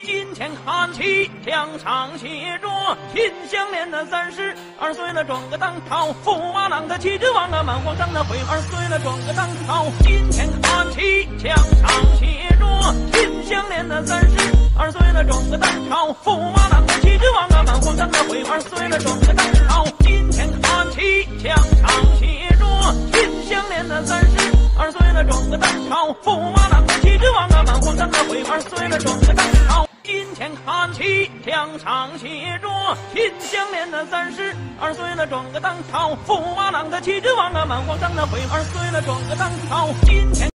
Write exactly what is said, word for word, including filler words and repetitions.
金钱看齐，墙上写着“心相连”的三十二岁了，转个当朝；驸马郎的气质王啊，满皇上的回二岁了，转个当朝。金钱看齐，墙上写着“心相连”的三十二岁了，转个当朝；驸马郎的气质王啊，满皇上的回二岁了，转个当朝。金钱看齐，墙上写着“心相连”的三十二岁了，转个当朝；驸马郎的气质王啊，满皇上的回二岁了，转个当朝。 金钱看齐，墙上写着“心相连”的三十二岁了，转个当朝；驸马郎的气质王啊，满皇上的回二岁了，转个当朝。金钱。